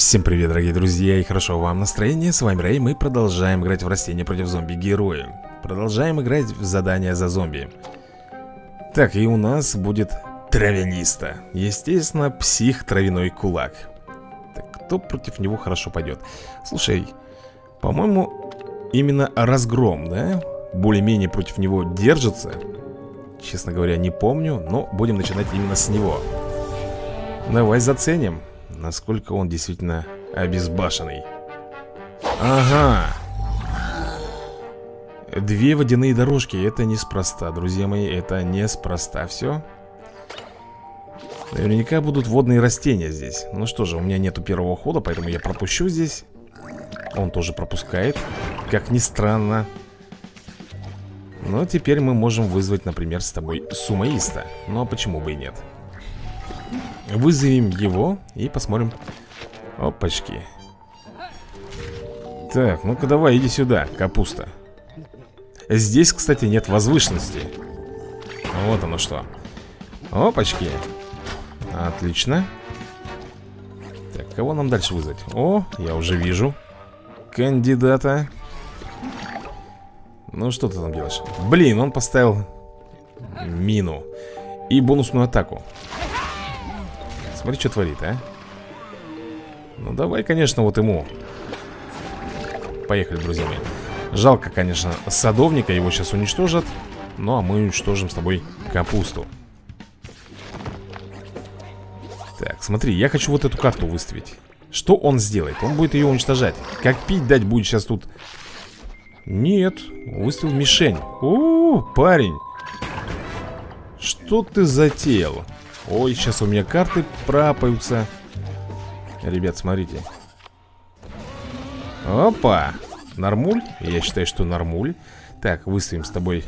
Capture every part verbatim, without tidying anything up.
Всем привет, дорогие друзья, и хорошо вам настроение. С вами Рэй, мы продолжаем играть в растения против зомби-герои. Продолжаем играть в задания за зомби. Так, и у нас будет травяниста. Естественно, псих-травяной кулак. Так, кто против него хорошо пойдет? Слушай, по-моему, именно разгром, да? Более-менее против него держится. Честно говоря, не помню, но будем начинать именно с него. Давай заценим, насколько он действительно обезбашенный. Ага. Две водяные дорожки. Это неспроста, друзья мои. Это неспроста все. Наверняка будут водные растения здесь. Ну что же, у меня нету первого хода, поэтому я пропущу здесь. Он тоже пропускает, как ни странно. Но теперь мы можем вызвать, например, с тобой сумоиста. Ну а почему бы и нет? Вызовем его и посмотрим. Опачки. Так, ну-ка давай, иди сюда, капуста. Здесь, кстати, нет возвышенности. Вот оно что. Опачки. Отлично. Так, кого нам дальше вызвать? О, я уже вижу кандидата. Ну, что ты там делаешь? Блин, он поставил мину и бонусную атаку. Смотри, что творит, а. Ну, давай, конечно, вот ему. Поехали, друзья мои. Жалко, конечно, садовника. Его сейчас уничтожат. Ну, а мы уничтожим с тобой капусту. Так, смотри, я хочу вот эту карту выставить. Что он сделает? Он будет ее уничтожать. Как пить дать будет сейчас тут? Нет, выставил мишень. О, парень. Что ты затеял? Ой, сейчас у меня карты пропаются. Ребят, смотрите. Опа. Нормуль. Я считаю, что нормуль. Так, выставим с тобой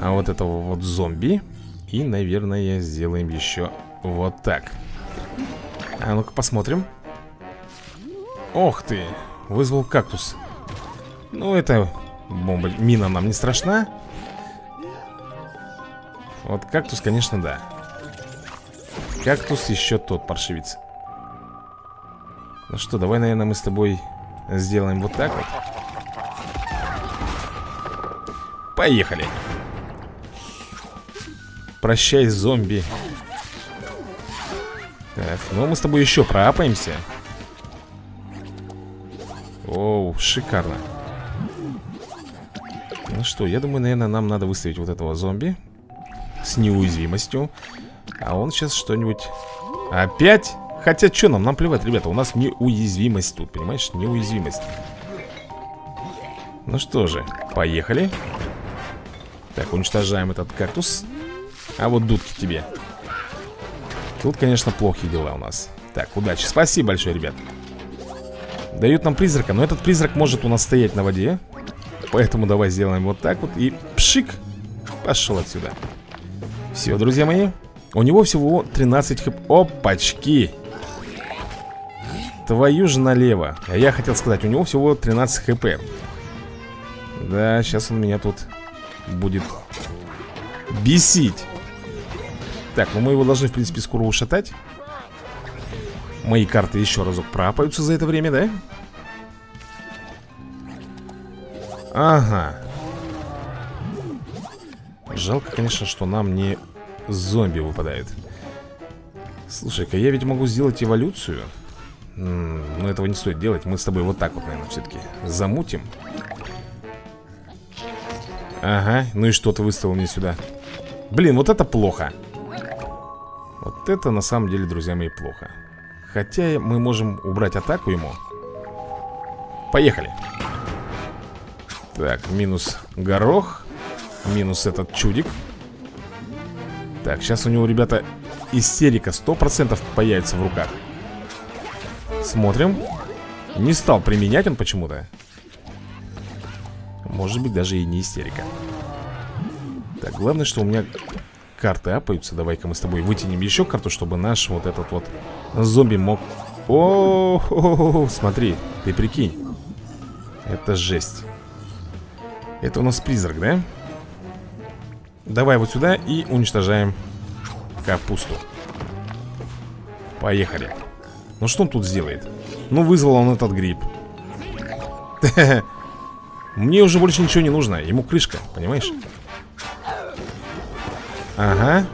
а вот этого вот зомби. И, наверное, сделаем еще вот так. А ну-ка посмотрим. Ох ты. Вызвал кактус. Ну, это бомба. Мина нам не страшна. Вот кактус, конечно, да. Кактус еще тот паршивец. Ну что, давай, наверное, мы с тобой сделаем вот так вот. Поехали. Прощай, зомби. Так, ну мы с тобой еще проапаемся. Оу, шикарно. Ну что, я думаю, наверное, нам надо выставить вот этого зомби с неуязвимостью. А он сейчас что-нибудь... Опять? Хотя что нам? Нам плевать, ребята. У нас неуязвимость тут, понимаешь? Неуязвимость. Ну что же, поехали. Так, уничтожаем этот кактус. А вот дудки тебе. Тут, конечно, плохие дела у нас. Так, удачи. Спасибо большое, ребят. Дают нам призрака. Но этот призрак может у нас стоять на воде. Поэтому давай сделаем вот так вот. И пшик. Пошел отсюда. Все, друзья мои. У него всего тринадцать хп. Опачки. Твою же налево. Я хотел сказать, у него всего тринадцать хп. Да, сейчас он меня тут будет бесить. Так, ну мы его должны, в принципе, скоро ушатать. Мои карты еще разок пропаются за это время, да? Ага. Жалко, конечно, что нам не... зомби выпадает. Слушай-ка, я ведь могу сделать эволюцию. Но этого не стоит делать. Мы с тобой вот так вот, наверное, все-таки замутим. Ага, ну и что ты выставил мне сюда? Блин, вот это плохо. Вот это на самом деле, друзья мои, плохо. Хотя мы можем убрать атаку ему. Поехали. Так, минус горох. Минус этот чудик. Так, сейчас у него, ребята, истерика сто процентов появится в руках. Смотрим. Не стал применять он почему-то. Может быть, даже и не истерика. Так, главное, что у меня карты апаются. Давай-ка мы с тобой вытянем еще карту, чтобы наш вот этот вот зомби мог... О-о-о-о-о-о, смотри, ты прикинь. Это жесть. Это у нас призрак, да? Давай вот сюда и уничтожаем капусту. Поехали. Ну что он тут сделает? Ну вызвал он этот гриб. Мне уже больше ничего не нужно. Ему крышка, понимаешь? Ага.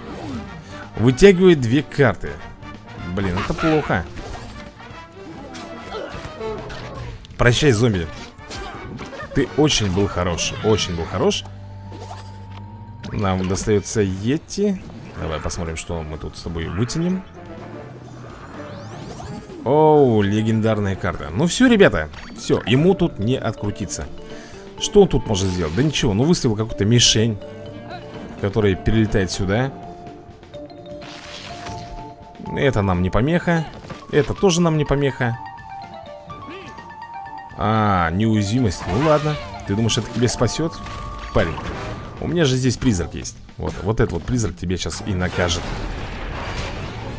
Вытягивает две карты. Блин, это плохо. Прощай, зомби. Ты очень был хорош. Очень был хорош. Нам достается Йети. Давай посмотрим, что мы тут с тобой вытянем. Оу, легендарная карта. Ну все, ребята, все, ему тут не открутиться. Что он тут может сделать? Да ничего, ну выставил какую-то мишень, которая перелетает сюда. Это нам не помеха. Это тоже нам не помеха. А, неуязвимость, ну ладно. Ты думаешь, это тебя спасет? Парень, у меня же здесь призрак есть. Вот, вот этот вот призрак тебе сейчас и накажет.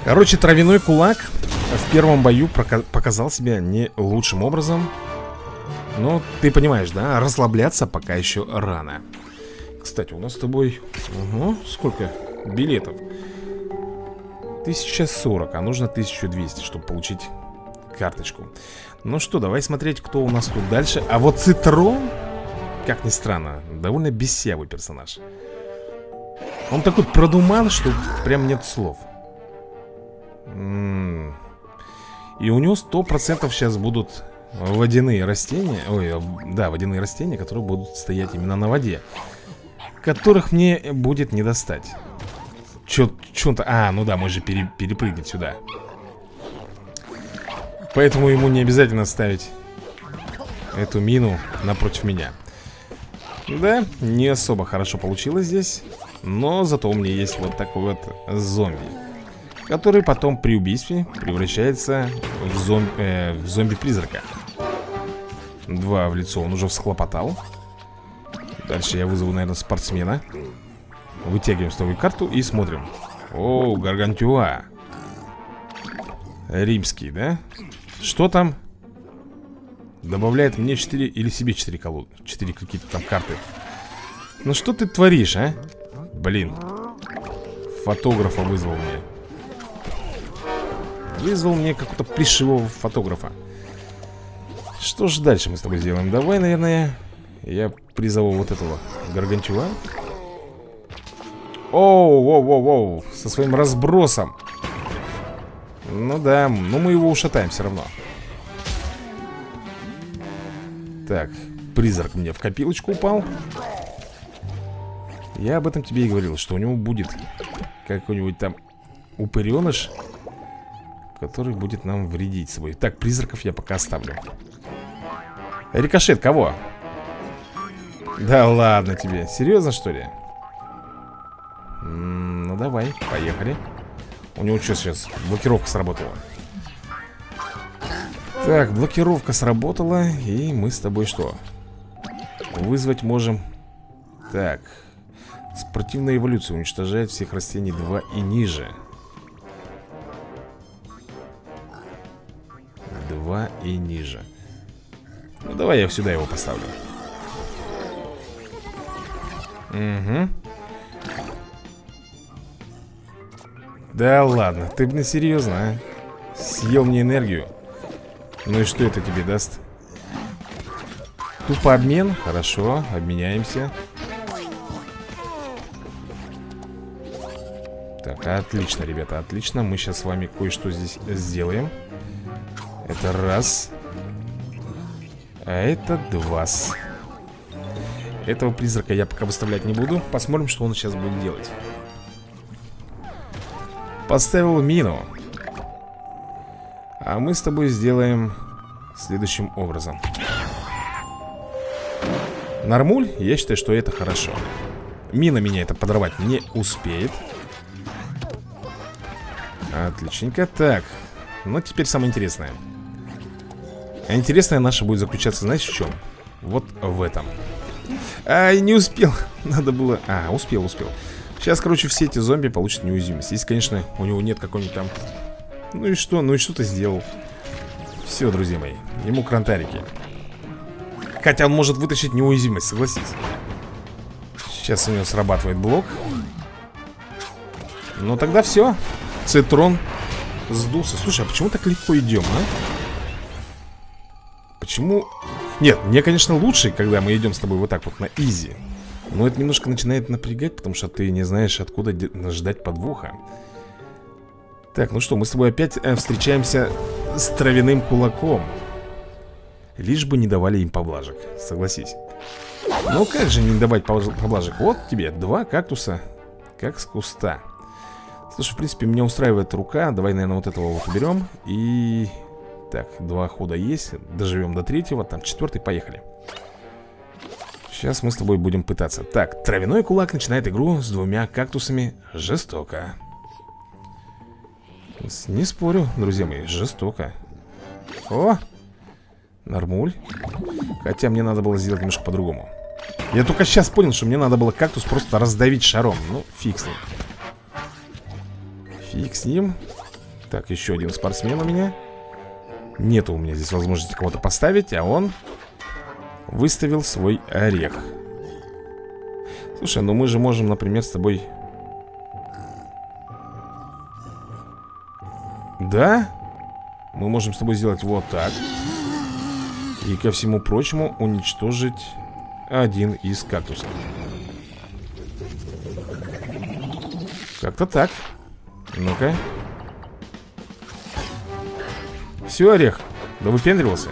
Короче, травяной кулак в первом бою показал себя не лучшим образом. Но ты понимаешь, да? Расслабляться пока еще рано. Кстати, у нас с тобой... Угу, сколько билетов? тысяча сорок, а нужно тысяча двести, чтобы получить карточку. Ну что, давай смотреть, кто у нас тут дальше. А вот Цитрон, как ни странно, довольно бесявый персонаж. Он такой продуман, что прям нет слов. М-м-м. И у него сто процентов сейчас будут водяные растения. Ой, да, водяные растения, которые будут стоять именно на воде, которых мне будет не достать. Чё-то... А, ну да, мы же пере... перепрыгнем сюда. Поэтому ему не обязательно ставить эту мину напротив меня. Да, не особо хорошо получилось здесь. Но зато у меня есть вот такой вот зомби, который потом при убийстве превращается в, зом... э, в зомби-призрака. Два в лицо он уже всхлопотал. Дальше я вызову, наверное, спортсмена. Вытягиваем с тобой карту и смотрим. О, гаргантюа. Римский, да? Что там? Добавляет мне четыре или себе четыре колоды. четыре какие-то там карты. Ну что ты творишь, а? Блин. Фотографа вызвал мне. Вызвал мне какого-то плешивого фотографа. Что же дальше мы с тобой сделаем? Давай, наверное, я призову вот этого гаргантюа. Оу, оу, оу, оу, со своим разбросом. Ну да, но мы его ушатаем все равно. Так, призрак мне в копилочку упал. Я об этом тебе и говорил, что у него будет какой-нибудь там упыреныш, который будет нам вредить собой. Так, призраков я пока оставлю. Рикошет кого? Да ладно тебе, серьезно что ли? Ну давай, поехали. У него что сейчас? Блокировка сработала. Так, блокировка сработала. И мы с тобой что? Вызвать можем. Так. Спортивная эволюция уничтожает всех растений два и ниже. два и ниже. Ну давай я сюда его поставлю. Угу. Да ладно, ты, блин, серьезно, а? Съел мне энергию. Ну и что это тебе даст? Тупо обмен, хорошо, обменяемся. Так, отлично, ребята, отлично. Мы сейчас с вами кое-что здесь сделаем. Это раз. А это два. Этого призрака я пока выставлять не буду. Посмотрим, что он сейчас будет делать. Поставил мину. А мы с тобой сделаем следующим образом. Нормуль, я считаю, что это хорошо. Мина меня это подорвать не успеет. Отличненько. Так, ну теперь самое интересное. Интересное наше будет заключаться, знаешь, в чем? Вот в этом. Ай, не успел. Надо было... А, успел, успел. Сейчас, короче, все эти зомби получат неуязвимость. Если, конечно, у него нет какой-нибудь там... Ну и что? Ну и что ты сделал? Все, друзья мои. Ему крантарики. Хотя он может вытащить неуязвимость, согласись. Сейчас у него срабатывает блок. Ну тогда все. Цитрон сдулся. Слушай, а почему так легко идем, а? Почему... Нет, мне, конечно, лучше, когда мы идем с тобой вот так вот на изи. Но это немножко начинает напрягать, потому что ты не знаешь, откуда ждать подвоха. Так, ну что, мы с тобой опять э, встречаемся с травяным кулаком. Лишь бы не давали им поблажек, согласись. Ну как же не давать поблажек? Вот тебе два кактуса, как с куста. Слушай, в принципе, меня устраивает рука. Давай, наверное, вот этого вот уберем. И... Так, два хода есть. Доживем до третьего, там четвертый, поехали. Сейчас мы с тобой будем пытаться. Так, травяной кулак начинает игру с двумя кактусами. Жестоко. Не спорю, друзья мои, жестоко. О! Нормуль. Хотя мне надо было сделать немножко по-другому. Я только сейчас понял, что мне надо было кактус просто раздавить шаром. Ну, фиг с ним. Фиг с ним. Так, еще один спортсмен у меня. Нету у меня здесь возможности кого-то поставить, а он выставил свой орех. Слушай, ну мы же можем, например, с тобой... Да? Мы можем с тобой сделать вот так. И ко всему прочему уничтожить один из кактусов. Как-то так. Ну-ка. Все, орех. Да выпендривался.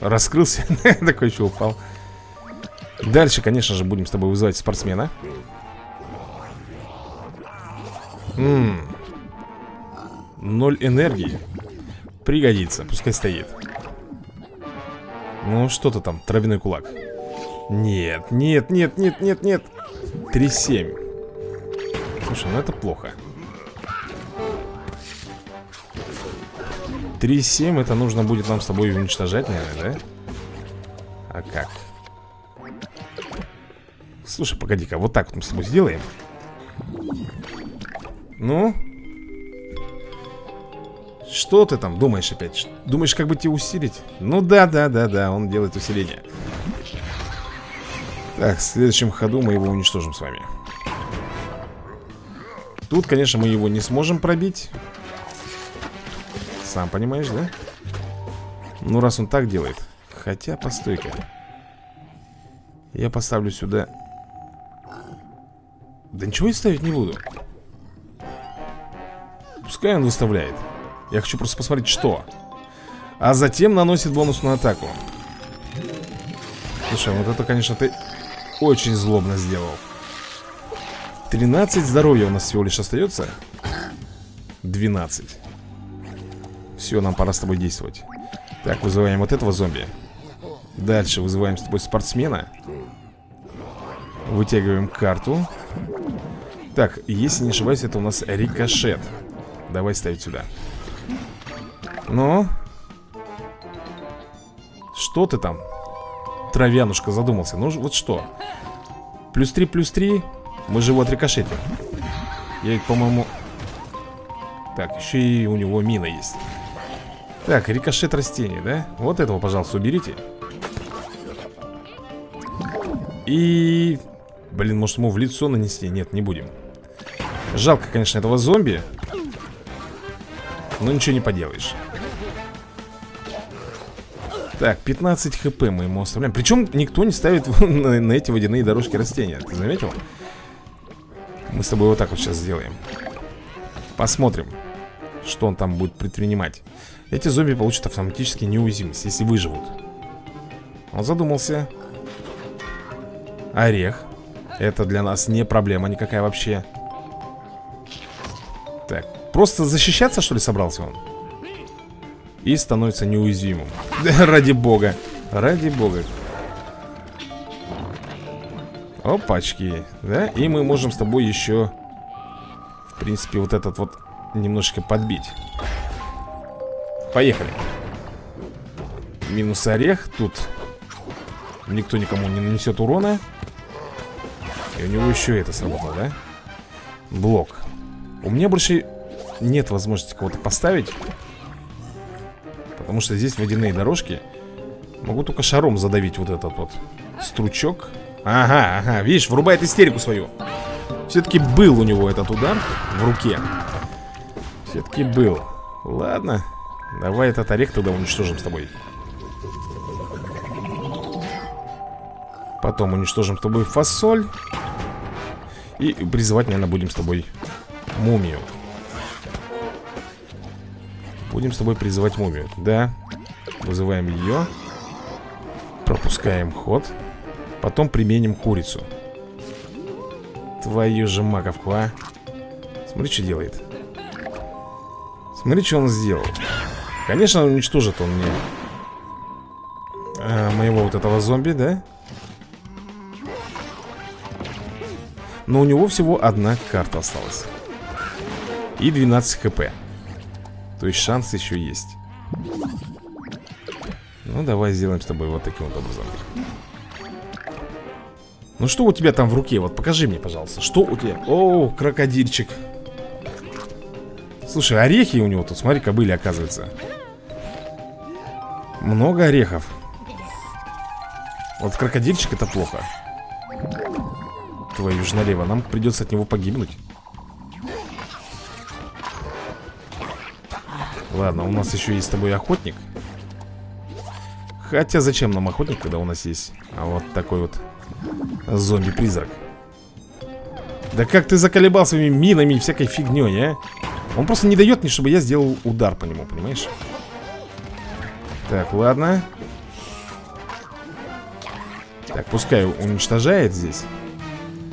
Раскрылся. Такой еще упал. Дальше, конечно же, будем с тобой вызывать спортсмена. Ммм. Ноль энергии. Пригодится, пускай стоит. Ну, что-то там, травяной кулак. Нет, нет, нет, нет, нет, нет. три семь. Слушай, ну это плохо. три семь, это нужно будет нам с тобой уничтожать, наверное, да? А как? Слушай, погоди-ка, вот так вот мы с тобой сделаем. Ну? Что ты там думаешь опять? Думаешь, как бы тебе усилить? Ну да, да, да, да, он делает усиление. Так, в следующем ходу мы его уничтожим с вами. Тут, конечно, мы его не сможем пробить. Сам понимаешь, да? Ну, раз он так делает. Хотя, постой-ка. Я поставлю сюда. Да ничего я ставить не буду. Пускай он выставляет. Я хочу просто посмотреть, что. А затем наносит бонусную атаку. Слушай, вот это, конечно, ты очень злобно сделал. тринадцать здоровья у нас всего лишь остается. двенадцать. Все, нам пора с тобой действовать. Так, вызываем вот этого зомби. Дальше вызываем с тобой спортсмена. Вытягиваем карту. Так, если не ошибаюсь, это у нас рикошет. Давай ставить сюда. Ну? Что ты там? Травянушка задумался. Ну вот что? Плюс три, плюс три. Мы же его отрикошетим. Я, по-моему... Так, еще и у него мина есть. Так, рикошет растений, да? Вот этого, пожалуйста, уберите. И... Блин, может ему в лицо нанести? Нет, не будем. Жалко, конечно, этого зомби. Но ничего не поделаешь. Так, пятнадцать хп мы ему оставляем. Причем никто не ставит на, на эти водяные дорожки растения. Ты заметил? Мы с тобой вот так вот сейчас сделаем. Посмотрим, что он там будет предпринимать. Эти зомби получат автоматически неуязвимость, если выживут. Он задумался. Орех. Это для нас не проблема никакая вообще. Так, просто защищаться, что ли, собрался он? И становится неуязвимым. Ради бога. Ради бога. Опачки. Да, и мы можем с тобой еще... В принципе, вот этот вот немножечко подбить. Поехали. Минус орех. Тут никто никому не нанесет урона. И у него еще это сработало, да? Блок. У меня больше нет возможности кого-то поставить. Потому что здесь водяные дорожки. Могу только шаром задавить вот этот вот стручок. Ага, ага, видишь, врубает истерику свою. Все-таки был у него этот удар в руке. Все-таки был. Ладно. Давай этот орех туда уничтожим с тобой. Потом уничтожим с тобой фасоль. И призывать, наверное, будем с тобой мумию. Будем с тобой призывать мумию. Да. Вызываем ее. Пропускаем ход. Потом применим курицу. Твою же маковку, а. Смотри, что делает. Смотри, что он сделал. Конечно, уничтожит он мне а, моего вот этого зомби, да? Но у него всего одна карта осталась. И двенадцать хп. То есть шанс еще есть. Ну, давай сделаем с тобой вот таким вот образом. Ну, что у тебя там в руке? Вот покажи мне, пожалуйста. Что у тебя? О, крокодильчик. Слушай, орехи у него тут, смотри, кобыли, оказывается. Много орехов. Вот крокодильчик это плохо. Твою ж налево, нам придется от него погибнуть. Ладно, у нас еще есть с тобой охотник. Хотя зачем нам охотник, когда у нас есть а вот такой вот зомби-призрак. Да как ты заколебал своими минами и всякой фигней, а? Он просто не дает мне, чтобы я сделал удар по нему, понимаешь? Так, ладно. Так, пускай уничтожает здесь.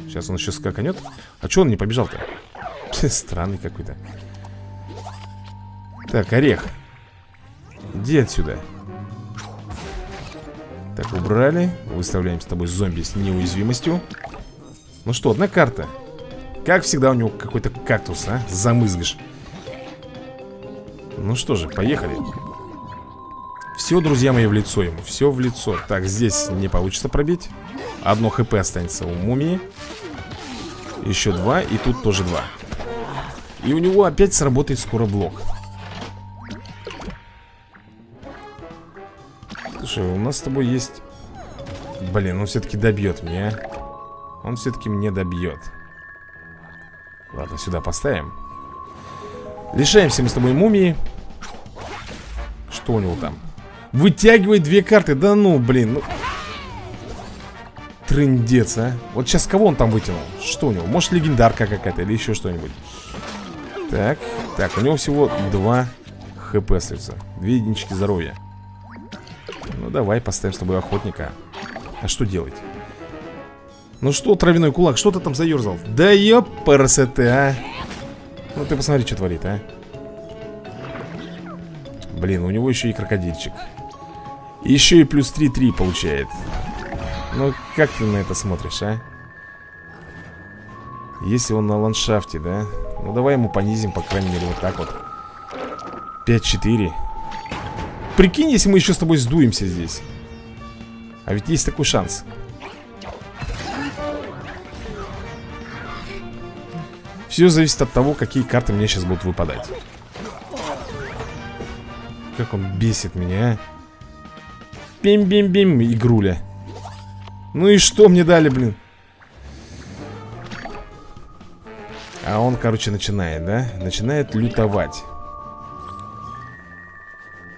Сейчас он еще скаканет. А че он не побежал-то? Странный какой-то. Так, орех. Иди отсюда. Так, убрали. Выставляем с тобой зомби с неуязвимостью. Ну что, одна карта. Как всегда у него какой-то кактус, а? Замызгаш. Ну что же, поехали. Все, друзья мои, в лицо ему. Все в лицо. Так, здесь не получится пробить. Одно хп останется у мумии. Еще два, и тут тоже два. И у него опять сработает скоро блок. Слушай, у нас с тобой есть... Блин, он все-таки добьет меня. Он все-таки мне добьет. Ладно, сюда поставим. Лишаемся мы с тобой мумии. Что у него там? Вытягивает две карты. Да ну, блин, ну... Трындец, а. Вот сейчас кого он там вытянул? Что у него? Может, легендарка какая-то или еще что-нибудь. Так, так, у него всего два хп остается. Две единички здоровья. Ну, давай поставим с тобой охотника. А что делать? Ну что, травяной кулак, что ты там заерзал? Да ёпарасоте, а. Ну ты посмотри, что творит, а. Блин, у него еще и крокодильчик. Еще и плюс три-три получает. Ну, как ты на это смотришь, а? Если он на ландшафте, да? Ну, давай ему понизим, по крайней мере, вот так вот. пять-четыре. Прикинь, если мы еще с тобой сдуемся здесь. А ведь есть такой шанс. Все зависит от того, какие карты мне сейчас будут выпадать. Как он бесит меня, а. Бим-бим-бим, игруля. Ну и что мне дали, блин? А он, короче, начинает, да? Начинает лютовать.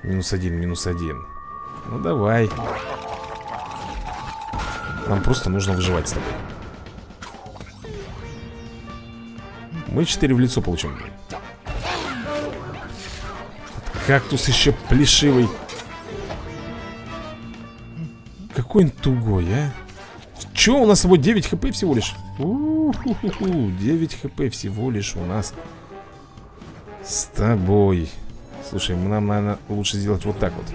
Минус один, минус один. Ну давай. Нам просто нужно выживать с тобой. Мы четыре в лицо получим. Кактус еще плешивый. Какой он тугой, а. Че у нас с собой девять хп всего лишь? У-ху-ху-ху. девять хп всего лишь у нас с тобой. Слушай, нам, наверное, лучше сделать вот так вот.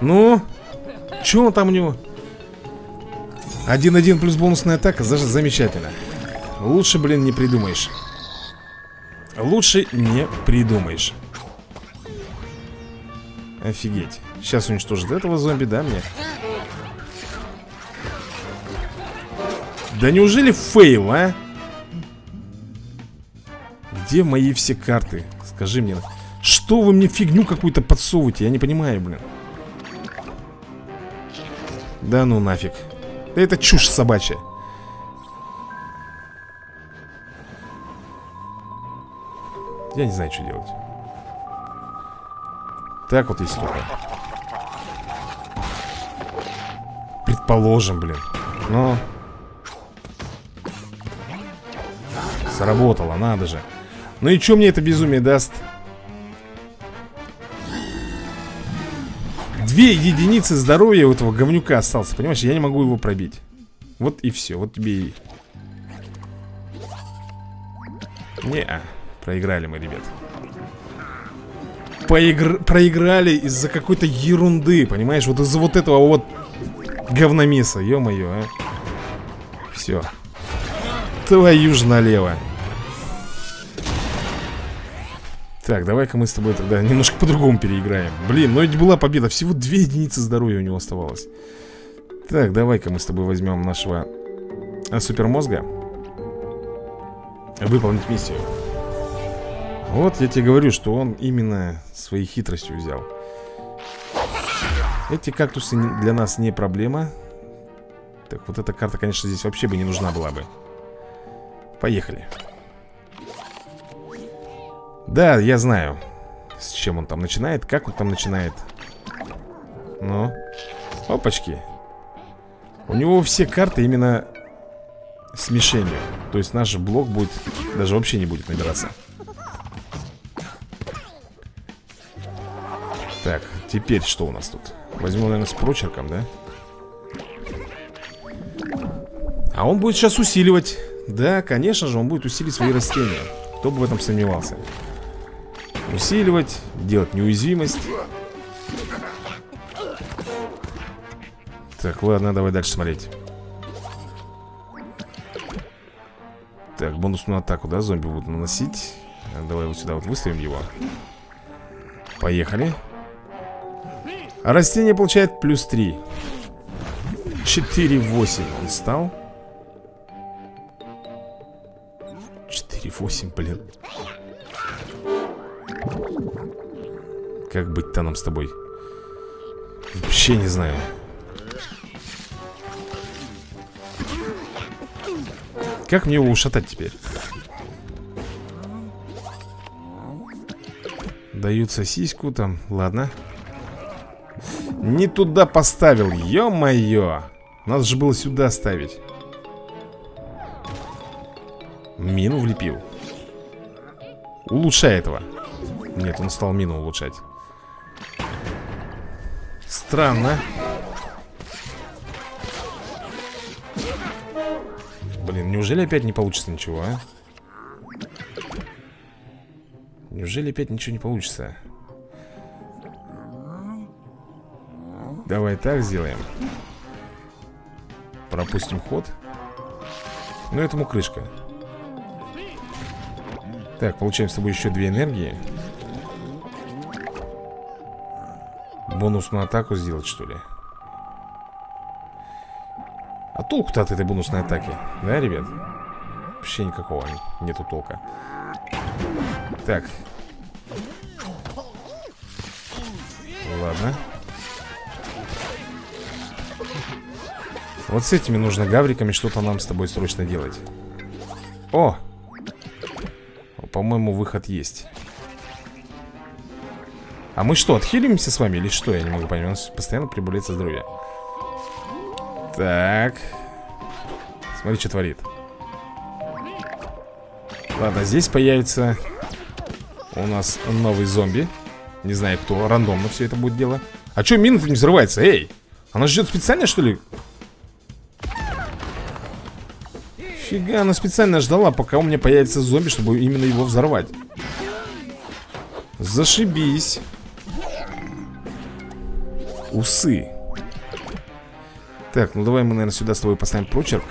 Ну? Че он там у него? один-один плюс бонусная атака. Даже замечательно. Лучше, блин, не придумаешь. Лучше не придумаешь. Офигеть. Сейчас уничтожит этого зомби, да, мне? Да неужели фейл, а? Где мои все карты? Скажи мне. Что вы мне фигню какую-то подсовываете? Я не понимаю, блин. Да ну нафиг. Да это чушь собачья. Я не знаю, что делать. Так вот и столько. Предположим, блин. Но... сработало, надо же. Ну и что мне это безумие даст? Две единицы здоровья у этого говнюка осталось, понимаешь? Я не могу его пробить. Вот и все, вот тебе и... Не-а, проиграли мы, ребят. Поигр... Проиграли из-за какой-то ерунды, понимаешь? Вот из-за вот этого вот говномеса, ё-моё, а. Все. Твою ж налево. Так, давай-ка мы с тобой тогда немножко по-другому переиграем. Блин, но ведь была победа. Всего две единицы здоровья у него оставалось. Так, давай-ка мы с тобой возьмем нашего супермозга. Выполнить миссию. Вот я тебе говорю, что он именно своей хитростью взял. Эти кактусы для нас не проблема. Так, вот эта карта, конечно, здесь вообще бы не нужна была бы. Поехали. Да, я знаю, с чем он там начинает, как он там начинает. Ну, опачки. У него все карты именно смешение. То есть наш блок будет, даже вообще не будет набираться. Так, теперь что у нас тут? Возьму, наверное, с прочерком, да? А он будет сейчас усиливать. Да, конечно же, он будет усилить свои растения. Кто бы в этом сомневался. Усиливать, делать неуязвимость. Так, ладно, давай дальше смотреть. Так, бонусную атаку, да, зомби будут наносить. Давай вот сюда вот выставим его. Поехали. Растение получает плюс три. четыре восемь он стал. четыре восемь, блин. Как быть-то нам с тобой? Вообще не знаю. Как мне его ушатать теперь? Дают сосиску там, ладно. Не туда поставил, ё-моё. Надо же было сюда ставить. Мину влепил. Улучшай этого. Нет, он стал мину улучшать. Странно. Блин, неужели опять не получится ничего, а? Неужели опять ничего не получится? Давай так сделаем. Пропустим ход. Ну, этому крышка. Так, получаем с тобой еще две энергии. Бонусную атаку сделать, что ли? А толку-то от этой бонусной атаки? Да, ребят? Вообще никакого нету толка. Так. Ладно. Вот с этими нужно гавриками что-то нам с тобой срочно делать. О! По-моему, выход есть. А мы что, отхилимся с вами или что? Я не могу понять. У нас постоянно прибавляется здоровье. Так. Смотри, что творит. Ладно, здесь появится у нас новый зомби. Не знаю кто, рандомно все это будет дело. А что мина не взрывается? Эй! Она ждет специально, что ли? Фига, она специально ждала, пока у меня появится зомби, чтобы именно его взорвать. Зашибись. Усы. Так, ну давай мы, наверное, сюда с тобой поставим прочерк.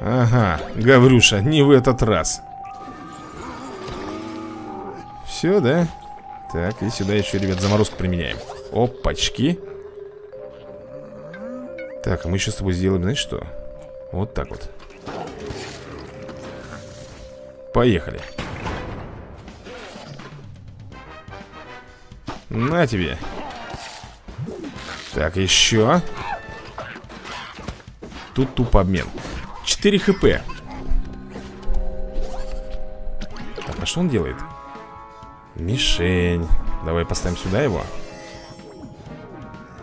Ага, Гаврюша, не в этот раз. Все, да? Так, и сюда еще, ребят, заморозку применяем. Опачки. Так, а мы еще с тобой сделаем, знаешь что? Вот так вот. Поехали. На тебе. Так, еще. Тут тупо обмен. четыре хп. что он делает? Мишень. Давай поставим сюда его.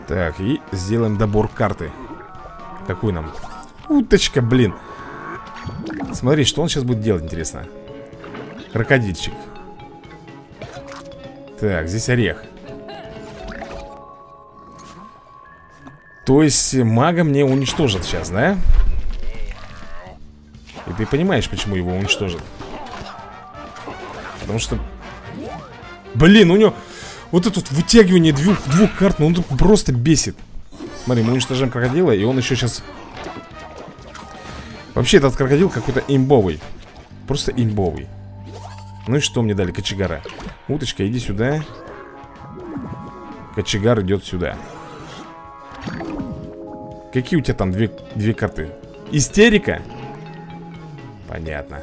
Так, и сделаем добор карты. Какую нам? Уточка, блин. Смотри, что он сейчас будет делать, интересно. Крокодильчик. Так, здесь орех. То есть мага мне уничтожат сейчас, да? И ты понимаешь, почему его уничтожат. Потому что... Блин, у него... Вот это вот вытягивание двух, двух карт, ну он просто бесит. Смотри, мы уничтожаем крокодила, и он еще сейчас... Вообще, этот крокодил какой-то имбовый. Просто имбовый. Ну и что мне дали? Кочегара. Уточка, иди сюда. Кочегар идет сюда. Какие у тебя там две, две карты? Истерика? Понятно.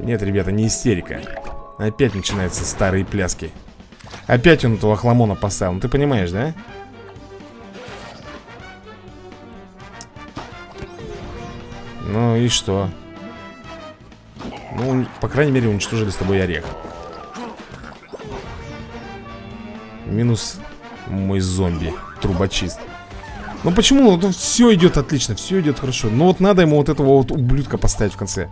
Нет, ребята, не истерика. Опять начинаются старые пляски. Опять он этого хламона поставил. Ну ты понимаешь, да? Ну и что? Ну, по крайней мере, уничтожили с тобой орех. Минус мой зомби, трубочист. Ну почему? Ну, все идет отлично, все идет хорошо. Но вот надо ему вот этого вот ублюдка поставить в конце.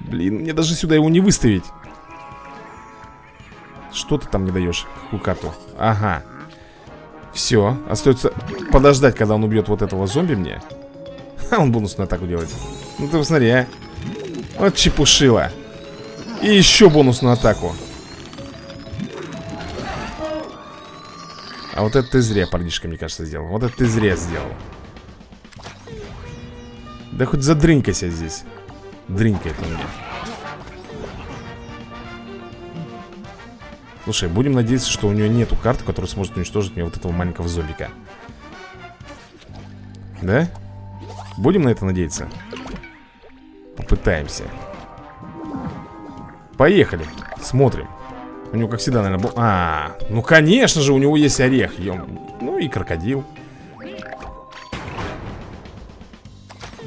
Блин, мне даже сюда его не выставить. Что ты там не даешь? Какую карту? Ага. Все, остается подождать, когда он убьет вот этого зомби мне. Ха, он бонусную атаку делает. Ну ты посмотри, а. Вот чепушила. И еще бонусную атаку. А вот это ты зря, парнишка, мне кажется, сделал. Вот это ты зря сделал. Да хоть задрынькайся здесь. Дрынька это мне. Слушай, будем надеяться, что у нее нету карты, которая сможет уничтожить мне вот этого маленького зомбика. Да? Будем на это надеяться? Попытаемся. Поехали. Смотрим. У него, как всегда, наверное, был... А, ну, конечно же, у него есть орех. Ем... Ну, и крокодил.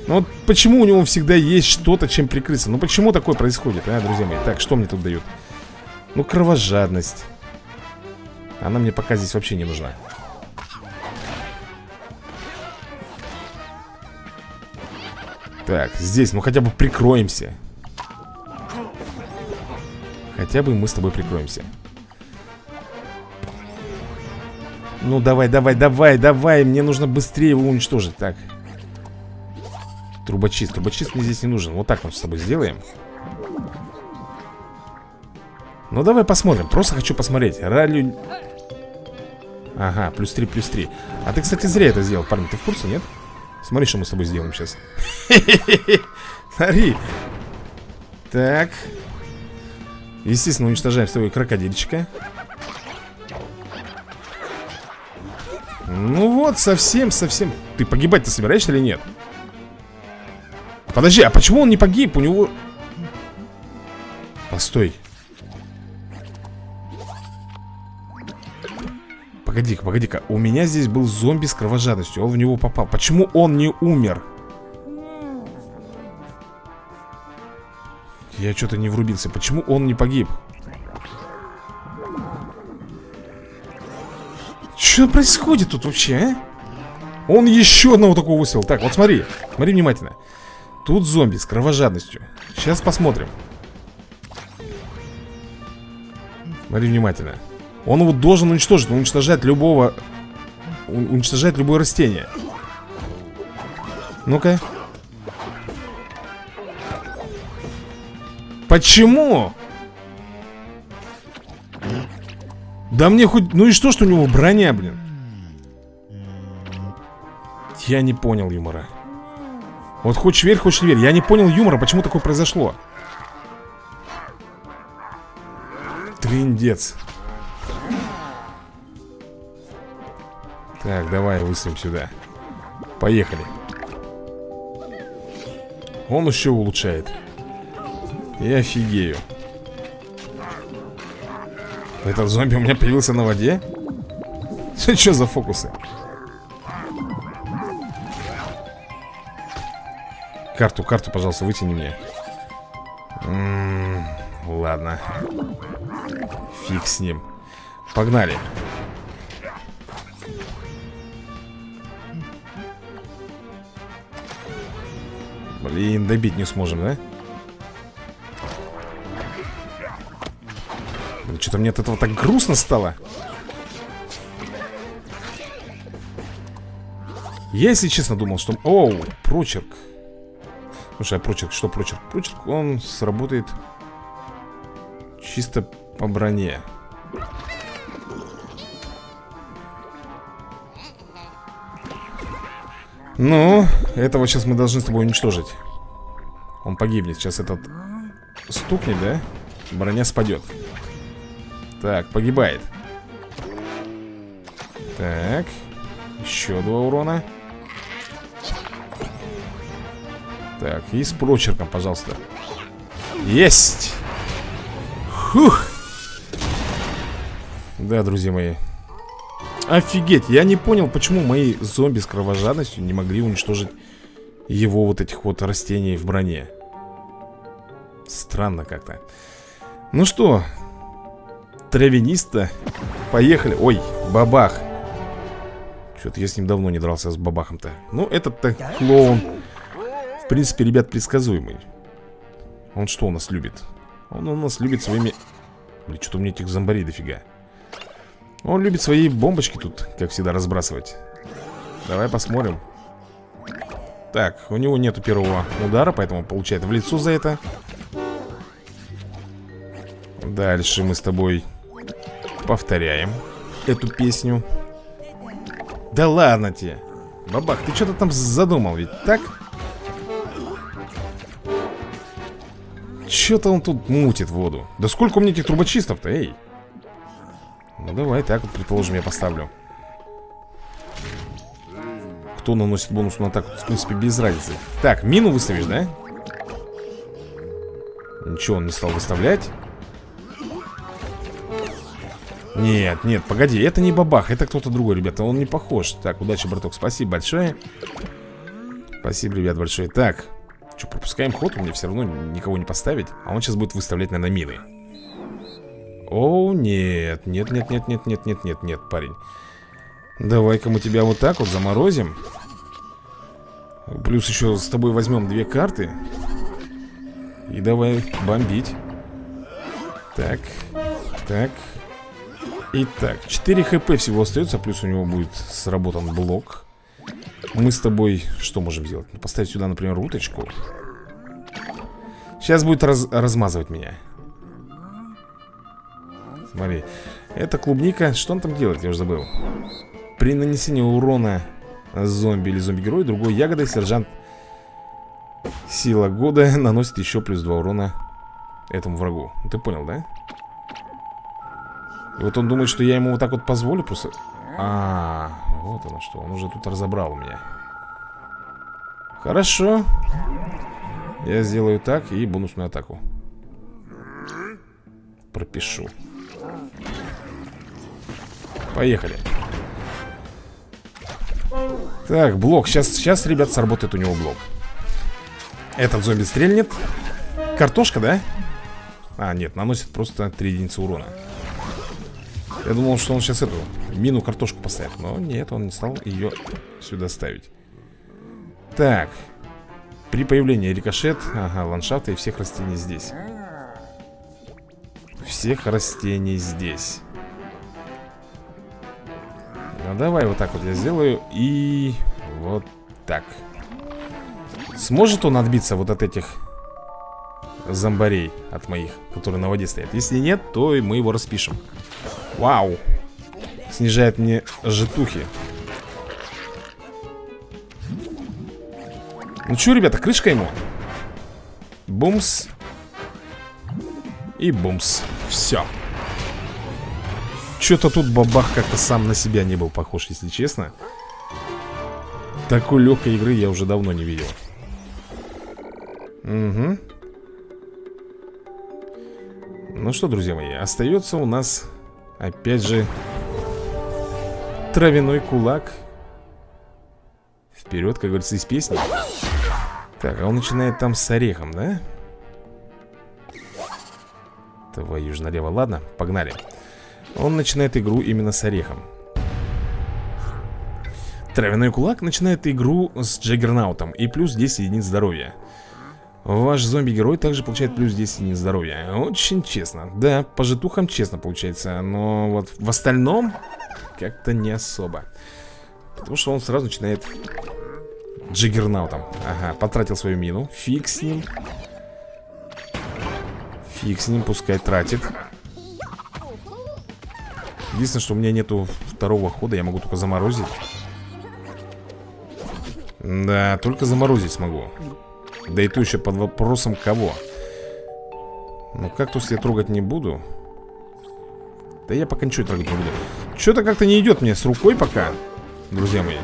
Ну, вот почему у него всегда есть что-то, чем прикрыться? Ну, почему такое происходит, а, друзья мои? Так, что мне тут дают? Ну, кровожадность. Она мне пока здесь вообще не нужна. Так, здесь, ну, хотя бы прикроемся. Хотя бы мы с тобой прикроемся. Ну, давай, давай, давай, давай. Мне нужно быстрее его уничтожить. Так. Трубочист. Трубочист мне здесь не нужен. Вот так мы с тобой сделаем. Ну, давай посмотрим. Просто хочу посмотреть. Ралю... Ага, плюс три, плюс три. А ты, кстати, зря это сделал, парень. Ты в курсе, нет? Смотри, что мы с тобой сделаем сейчас. Смотри. Так. Естественно, уничтожаем своего крокодильчика. Ну вот, совсем, совсем. Ты погибать-то собираешься или нет? Подожди, а почему он не погиб? У него... Постой. Погоди-ка, погоди-ка. У меня здесь был зомби с кровожадностью. Он в него попал. Почему он не умер? Я что-то не врубился. Почему он не погиб? Что происходит тут вообще, а? Он еще одного такого выстрела. Так, вот смотри. Смотри внимательно. Тут зомби с кровожадностью. Сейчас посмотрим. Смотри внимательно. Он его должен уничтожить. Уничтожать любого... Уничтожать любое растение. Ну-ка. Почему? Да мне хоть... Ну и что, что у него броня, блин? Я не понял юмора. Вот хочешь верь, хочешь не верь. Я не понял юмора, почему такое произошло. Триндец. Так, давай выстрелим сюда. Поехали. Он еще улучшает. Я офигею. Этот зомби у меня появился на воде? Что за фокусы? Карту, карту, пожалуйста, вытяни мне. М-м, ладно. Фиг с ним. Погнали. Блин, добить не сможем, да? Что-то мне от этого так грустно стало. Я, если честно, думал, что... Оу, прочерк. Слушай, а прочерк, что прочерк? Прочерк, он сработает чисто по броне. Ну, этого сейчас мы должны с тобой уничтожить. Он погибнет. Сейчас этот стукнет, да? Броня спадет. Так, погибает. Так. Еще два урона. Так, и с прочерком, пожалуйста. Есть! Фух! Да, друзья мои. Офигеть, я не понял, почему мои зомби с кровожадностью не могли уничтожить его вот этих вот растений в броне. Странно как-то. Ну что, травяниста, поехали. Ой, бабах. Что-то я с ним давно не дрался, с бабахом-то. Ну, этот-то клоун, в принципе, ребят, предсказуемый. Он что у нас любит? Он у нас любит своими... Блин, что-то у меня этих зомбарей дофига. Он любит свои бомбочки тут, как всегда, разбрасывать. Давай посмотрим. Так, у него нету первого удара, поэтому получает в лицо за это. Дальше мы с тобой повторяем эту песню. Да ладно тебе. Бабах, ты что-то там задумал, ведь так? Что-то он тут мутит воду. Да сколько у меня этих трубочистов-то, эй? Ну давай так вот, предположим, я поставлю. Кто наносит бонусную атаку? В принципе, без разницы. Так, мину выставишь, да? Ничего он не стал выставлять. Нет, нет, погоди, это не бабах, это кто-то другой, ребята, он не похож. Так, удачи, браток, спасибо большое. Спасибо, ребят, большое. Так, что, пропускаем ход? У меня все равно никого не поставить. А он сейчас будет выставлять, наверное, мины. О, нет, нет, нет, нет, нет, нет, нет, нет, нет, парень. Давай-ка мы тебя вот так вот заморозим. Плюс еще с тобой возьмем две карты. И давай бомбить. Так, так. Итак, четыре хп всего остается. Плюс у него будет сработан блок. Мы с тобой что можем сделать? Поставить сюда, например, уточку. Сейчас будет раз размазывать меня. Смотри, это клубника. Что он там делает? Я уже забыл. При нанесении урона зомби или зомби-герой другой ягодой сержант сила года наносит еще плюс два урона этому врагу. Ты понял, да? И вот он думает, что я ему вот так вот позволю просто... А, вот оно что. Он уже тут разобрал меня. Хорошо. Я сделаю так и бонусную атаку пропишу. Поехали. Так, блок. Сейчас, сейчас, ребят, сработает у него блок. Этот зомби стрельнет. Картошка, да? А, нет, наносит просто три единицы урона. Я думал, что он сейчас эту мину картошку поставит. Но нет, он не стал ее сюда ставить. Так. При появлении рикошет, ага, ландшафта и всех растений здесь. Всех растений здесь. Ну давай вот так вот я сделаю. И вот так. Сможет он отбиться вот от этих зомбарей, от моих, которые на воде стоят? Если нет, то и мы его распишем. Вау. Снижает мне жетухи. Ну чё, ребята, крышка ему. Бумс. И бумс. Все. Чё-то тут бабах как-то сам на себя не был похож, если честно. Такой легкой игры я уже давно не видел. Угу. Ну что, друзья мои, остается у нас... Опять же, травяной кулак. Вперед, как говорится, из песни. Так, а он начинает там с орехом, да? твою же налево. Ладно, погнали. Он начинает игру именно с орехом. Травяной кулак начинает игру с джаггернаутом и плюс десять единиц здоровья. Ваш зомби-герой также получает плюс десять единиц здоровья. Очень честно. Да, по жетухам честно получается, но вот в остальном как-то не особо. Потому что он сразу начинает джаггернаутом. Ага, потратил свою мину. Фиг с ним. Фиг с ним, пускай тратит. Единственное, что у меня нету второго хода, я могу только заморозить. Да, только заморозить смогу. Да и то еще под вопросом кого. Но кактус я трогать не буду. Да я пока ничего трогать не буду. Что-то как-то не идет мне с рукой пока, друзья мои.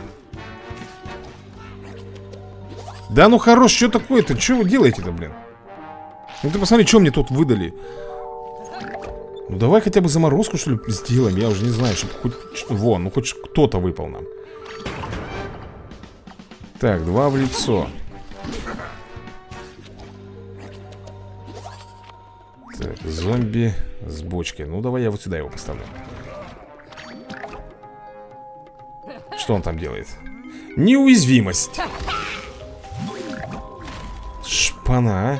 Да ну хорош, что такое-то? Что вы делаете-то, блин? Ну ты посмотри, что мне тут выдали. Ну давай хотя бы заморозку, что ли, сделаем. Я уже не знаю, чтобы хоть... Во, ну хоть кто-то выпал нам. Так, два в лицо. Так, зомби с бочкой. Ну давай я вот сюда его поставлю. Что он там делает? Неуязвимость. Шпана, а?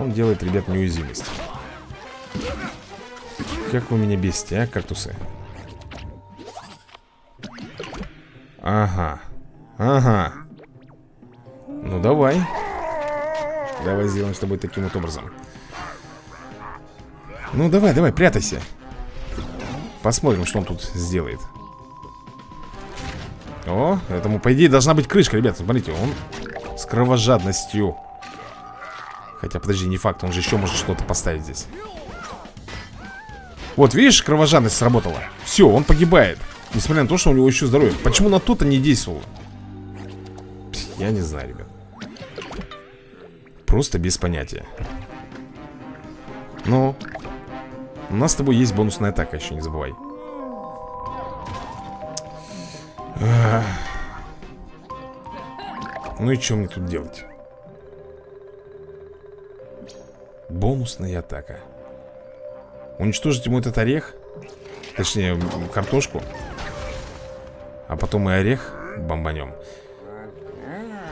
Он делает, ребят, неуязвимость. Как вы меня бесите, а, кактусы? Ага. Ага. Ну давай. Давай сделаем с тобой таким вот образом. Ну давай, давай, прятайся. Посмотрим, что он тут сделает. О, этому, по идее, должна быть крышка, ребята. Смотрите, он с кровожадностью. Хотя, подожди, не факт, он же еще может что-то поставить здесь. Вот, видишь, кровожадность сработала. Все, он погибает. Несмотря на то, что у него еще здоровье. Почему на то-то не действовало? Я не знаю, ребят. Просто без понятия. Но у нас с тобой есть бонусная атака, еще не забывай. А... Ну и что мне тут делать? Бонусная атака. Уничтожить ему этот орех. Точнее, картошку. А потом и орех бомбанем.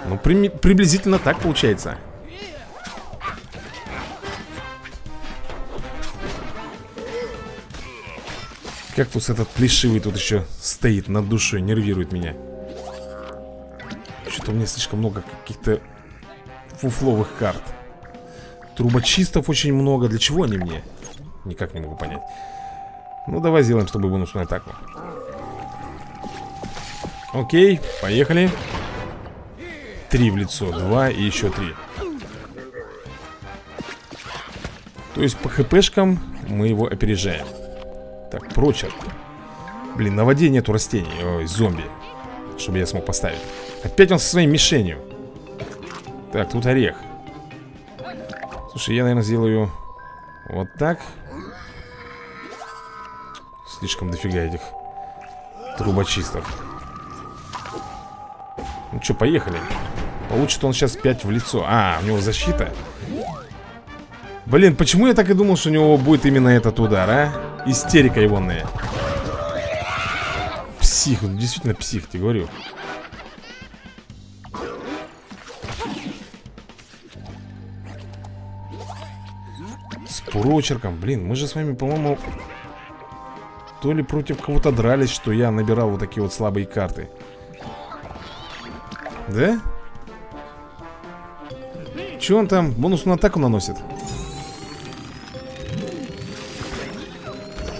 Ну, при... приблизительно так получается. Кактус этот плешивый тут еще стоит над душой, нервирует меня. Что-то у меня слишком много каких-то фуфловых карт. Трубочистов очень много. Для чего они мне? Никак не могу понять. Ну, давай сделаем с тобой бонусную атаку. Окей, поехали. Три в лицо, два и еще три. То есть по хпшкам мы его опережаем. Так, прочерк. Блин, на воде нету растений. Ой, зомби. Чтобы я смог поставить. Опять он со своей мишенью. Так, тут орех. Слушай, я, наверное, сделаю вот так. Слишком дофига этих трубочистов. Ну что, поехали. Получит он сейчас пять в лицо. А, у него защита. Блин, почему я так и думал, что у него будет именно этот удар, а? Истерика егоная. Псих, он действительно псих, тебе говорю. С прочерком, блин, мы же с вами, по-моему, то ли против кого-то дрались, что я набирал вот такие вот слабые карты. Да? Че он там бонусную атаку наносит?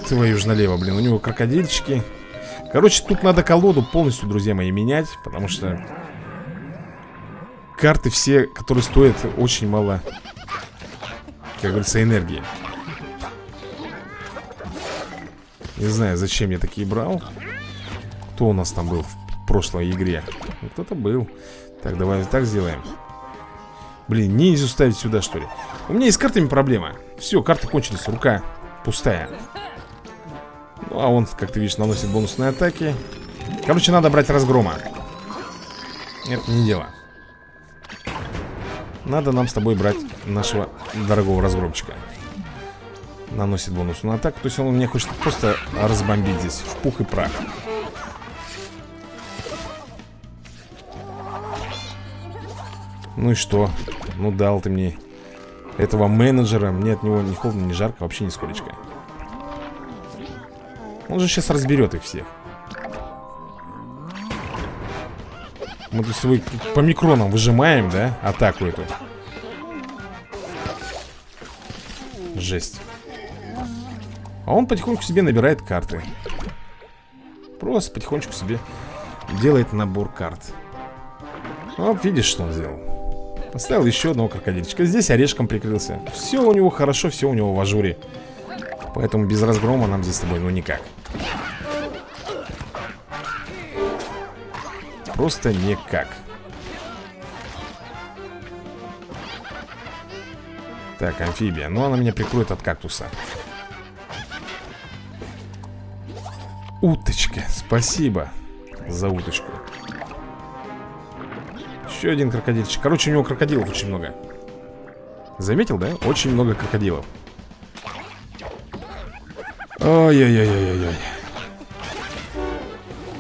Твою ж налево, блин, у него крокодильчики. Короче, тут надо колоду полностью, друзья мои, менять, потому что карты все, которые стоят, очень мало, как говорится, энергии. Не знаю, зачем я такие брал. Кто у нас там был в прошлой игре? Кто-то был. Так, давай так сделаем. Блин, ниндзю ставить сюда, что ли? У меня и с картами проблема. Все, карты кончились, рука пустая. Ну, а он, как ты видишь, наносит бонусные атаки. Короче, надо брать разгрома. Это не дело. Надо нам с тобой брать нашего дорогого разгромчика. Наносит бонусную атаку. То есть он меня хочет просто разбомбить здесь в пух и прах. Ну и что? Ну дал ты мне этого менеджера. Мне от него ни холодно, ни жарко. Вообще нисколечко. Он же сейчас разберет их всех. Мы тут с тобой по микронам выжимаем, да? Атаку эту. Жесть. А он потихоньку себе набирает карты. Просто потихонечку себе делает набор карт. Вот видишь, что он сделал. Поставил еще одного крокодильчика. Здесь орешком прикрылся. Все у него хорошо, все у него в ажуре. Поэтому без разгрома нам здесь с тобой ну никак. Просто никак. Так, амфибия. Ну, она меня прикроет от кактуса. Уточка. Спасибо за уточку. Еще один крокодильчик. Короче, у него крокодилов очень много. Заметил, да? Очень много крокодилов. Ой-ой-ой-ой-ой.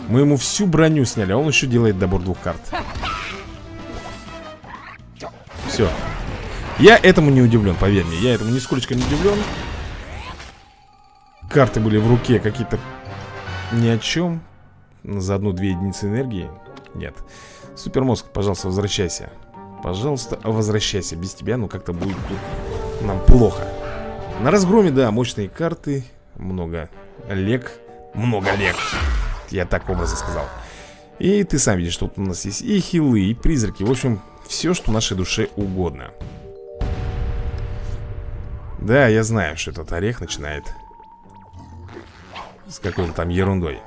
Мы ему всю броню сняли, а он еще делает добор двух карт. Все. Я этому не удивлен, поверь мне. Я этому нисколько не удивлен. Карты были в руке какие-то ни о чем. За одну-две единицы энергии. Нет. Супермозг, пожалуйста, возвращайся. Пожалуйста, возвращайся. Без тебя, ну как-то будет нам плохо. На разгроме, да, мощные карты. Много лег. Много лег. Я так образно сказал. И ты сам видишь, тут у нас есть и хилы, и призраки. В общем, все, что нашей душе угодно. Да, я знаю, что этот орех начинает с какой-то там ерундой.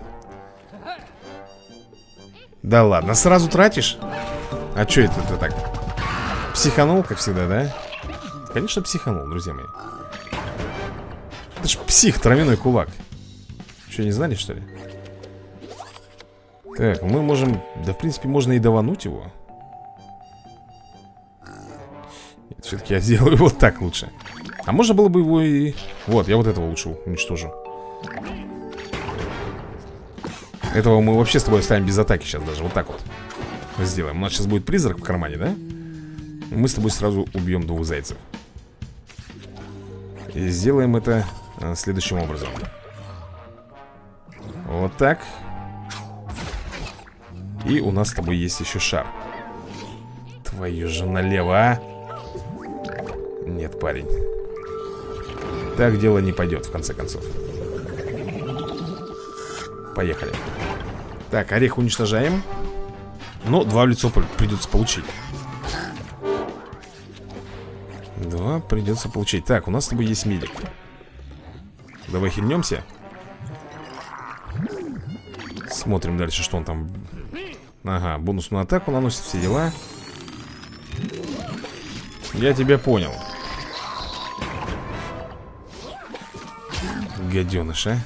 Да ладно, сразу тратишь? А что это ты так? Психанул, как всегда, да? Конечно, психанул, друзья мои. Это ж псих, травяной кулак. Что, не знали, что ли? Так, мы можем... Да, в принципе, можно и давануть его. Все-таки я сделаю вот так лучше. А можно было бы его и... Вот, я вот этого лучше уничтожу. Этого мы вообще с тобой оставим без атаки сейчас даже. Вот так вот сделаем. У нас сейчас будет призрак в кармане, да? Мы с тобой сразу убьем двух зайцев. И сделаем это следующим образом. Вот так. И у нас с тобой есть еще шар. Твою же налево, а? Нет, парень. Так дело не пойдет, в конце концов. Поехали. Так, орех уничтожаем. Но два в лицо придется получить. Два придется получить. Так, у нас с тобой есть медик. Давай хильнемся. Смотрим дальше, что он там... Ага, бонусную атаку наносит, все дела. Я тебя понял. Гаденыш, а.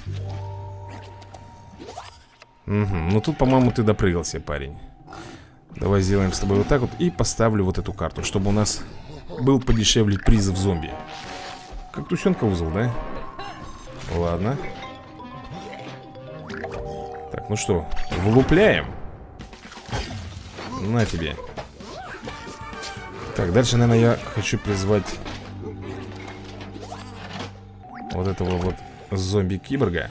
Угу, ну тут, по-моему, ты допрыгался, парень. Давай сделаем с тобой вот так вот. И поставлю вот эту карту, чтобы у нас был подешевле призыв зомби. Как тусенка узел, да? Ладно. Так, ну что, вылупляем. На тебе. Так, дальше, наверное, я хочу призвать вот этого вот зомби-киборга.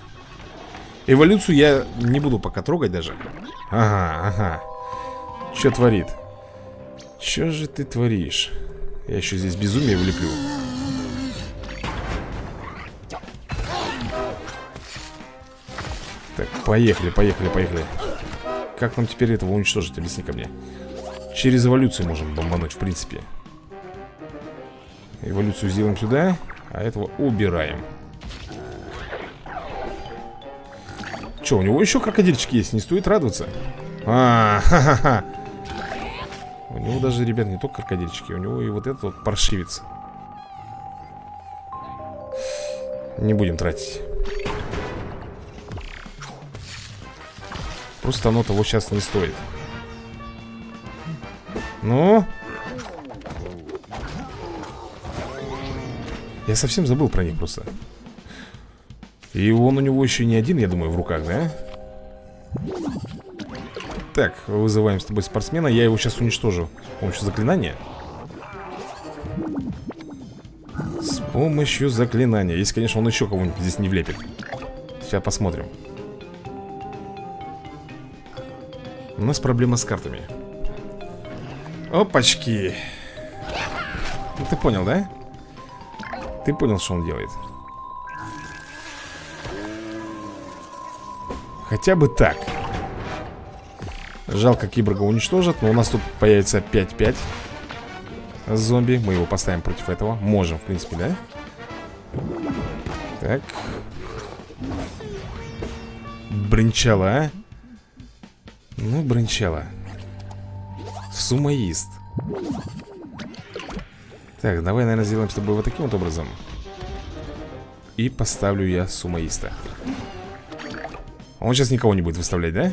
Эволюцию я не буду пока трогать даже. Ага, ага. Че творит? Че же ты творишь? Я еще здесь безумие влеплю. Так, поехали, поехали, поехали. Как нам теперь этого уничтожить? Объясни ко мне. Через эволюцию можем бомбануть, в принципе. Эволюцию сделаем сюда, а этого убираем. Че, у него еще крокодильчики есть? Не стоит радоваться. А, ха-ха-ха. У него даже, ребят, не только крокодильчики. У него и вот этот вот паршивец. Не будем тратить. Просто оно того сейчас не стоит. Ну? Я совсем забыл про них просто. И он у него еще не один, я думаю, в руках, да? Так, вызываем с тобой спортсмена. Я его сейчас уничтожу с помощью заклинания. С помощью заклинания. Если, конечно, он еще кого-нибудь здесь не влепит. Сейчас посмотрим. У нас проблема с картами. Опачки. Ну, ты понял, да? Ты понял, что он делает. Хотя бы так. Жалко, киборга уничтожат, но у нас тут появится пять пять зомби. Мы его поставим против этого. Можем, в принципе, да? Так. Бринчала, а? Ну, бринчала. Сумоист. Так, давай, наверное, сделаем с тобой вот таким вот образом. И поставлю я сумоиста. Он сейчас никого не будет выставлять, да?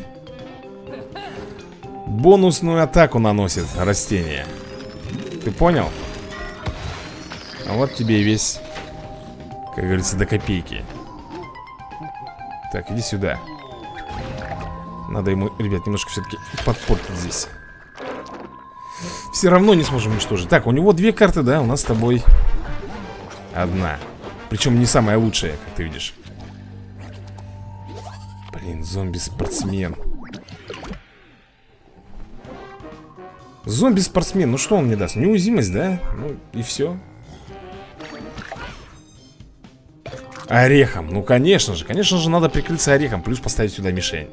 Бонусную атаку наносит растение. Ты понял? Вот тебе и весь, как говорится, до копейки. Так, иди сюда. Надо ему, ребят, немножко все-таки подпортить здесь. Все равно не сможем уничтожить. Так, у него две карты, да? У нас с тобой одна. Причем не самая лучшая, как ты видишь. Блин, зомби-спортсмен. Зомби-спортсмен, ну что он мне даст? Неуязвимость, да? Ну и все. Орехом, ну конечно же. Конечно же надо прикрыться орехом. Плюс поставить сюда мишень.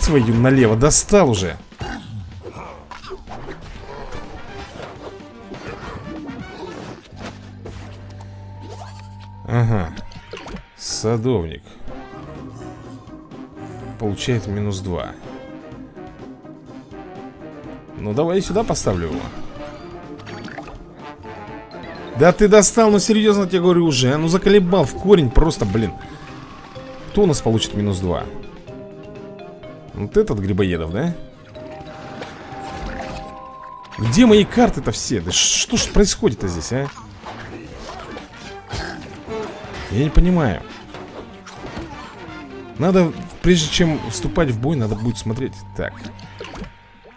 Твою налево, достал уже. Ага. Садовник получает минус два. Ну давай я сюда поставлю его. Да ты достал, ну серьезно тебе говорю уже. Ну заколебал в корень просто, блин. Кто у нас получит минус два? Вот этот Грибоедов, да? Где мои карты-то все? Да что ж происходит-то здесь, а? Я не понимаю. Надо, прежде чем вступать в бой, надо будет смотреть. Так.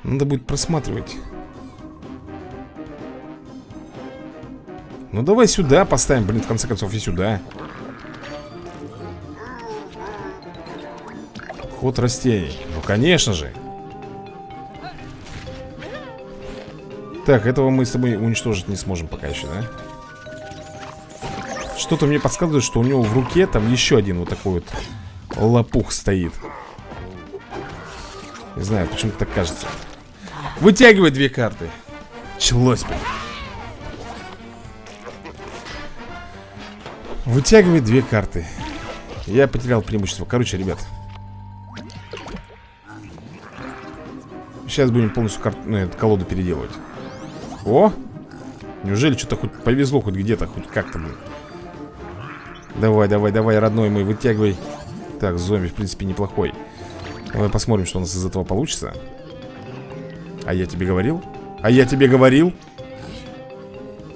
Надо будет просматривать. Ну давай сюда поставим, блин, в конце концов, и сюда. Ход растений. Ну конечно же. Так, этого мы с тобой уничтожить не сможем пока еще, да? Что-то мне подсказывает, что у него в руке там еще один вот такой вот лопух стоит. Не знаю, почему-то так кажется. Вытягивай две карты. Челось, блин. Вытягивай две карты. Я потерял преимущество. Короче, ребят. Сейчас будем полностью кар... ну, эту колоду переделывать. О! Неужели что-то хоть повезло, хоть где-то, хоть как-то. Давай, давай, давай, родной мой, вытягивай. Так, зомби, в принципе, неплохой. Давай посмотрим, что у нас из этого получится. А я тебе говорил? А я тебе говорил?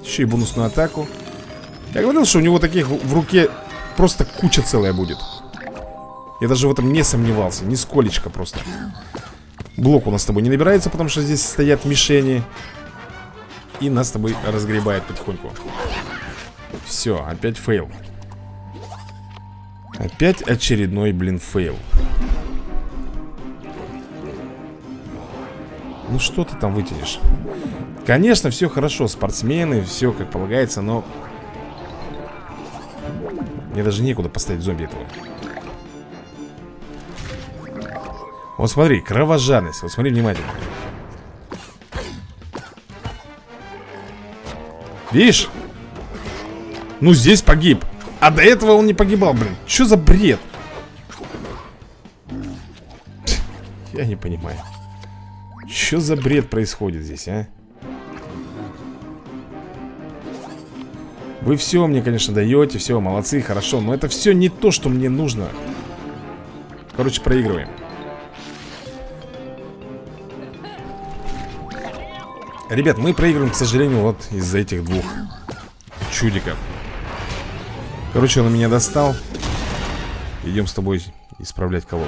Еще и бонусную атаку. Я говорил, что у него таких в руке просто куча целая будет. Я даже в этом не сомневался. Нисколечко просто. Блок у нас с тобой не набирается, потому что здесь стоят мишени. И нас с тобой разгребает потихоньку. Все, опять фейл. Опять очередной, блин, фейл. Ну что ты там вытянешь? Конечно, все хорошо, спортсмены, все как полагается, но... мне даже некуда поставить зомби этого. Вот смотри, кровожадность, вот смотри внимательно. Видишь? Ну здесь погиб. А до этого он не погибал, блин. Что за бред? Я не понимаю. Что за бред происходит здесь, а? Вы все мне, конечно, даете. Все, молодцы, хорошо. Но это все не то, что мне нужно. Короче, проигрываем. Ребят, мы проигрываем, к сожалению, вот из-за этих двух чудиков. Короче, он меня достал. Идем с тобой исправлять колоду.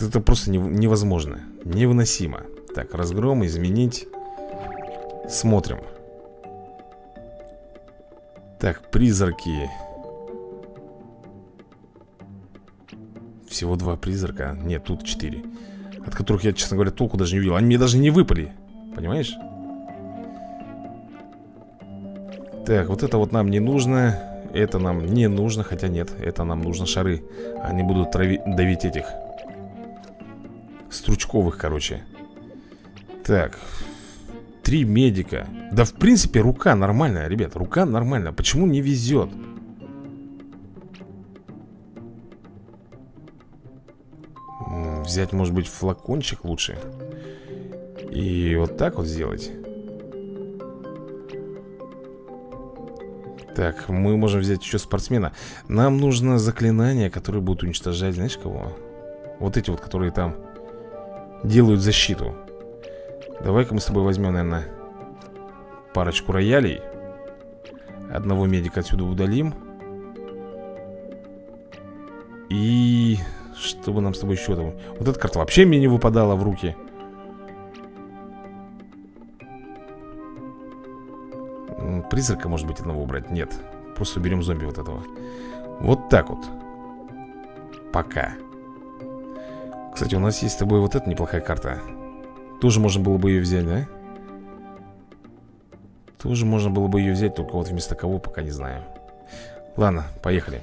Это просто невозможно. Невыносимо. Так, разгром, изменить. Смотрим. Так, призраки. Всего два призрака. Нет, тут четыре. От которых я, честно говоря, толку даже не увидел. Они мне даже не выпали. Понимаешь? Так, вот это вот нам не нужно. Это нам не нужно. Хотя нет, это нам нужно шары. Они будут трави... давить этих стручковых, короче. Так. Три медика. Да, в принципе, рука нормальная, ребят. Рука нормальная. Почему не везет? Взять, может быть, флакончик лучше. И вот так вот сделать. Так, мы можем взять еще спортсмена. Нам нужно заклинания, которые будут уничтожать, знаешь, кого? Вот эти вот, которые там делают защиту. Давай-ка мы с тобой возьмем, наверное, парочку роялей. Одного медика отсюда удалим. И... чтобы нам с тобой еще там... Вот эта карта вообще мне не выпадала в руки. Призрака, может быть, одного убрать? Нет. Просто уберем зомби вот этого. Вот так вот. Пока. Кстати, у нас есть с тобой вот эта неплохая карта. Тоже можно было бы ее взять, да? Тоже можно было бы ее взять, только вот вместо кого, пока не знаю. Ладно, поехали.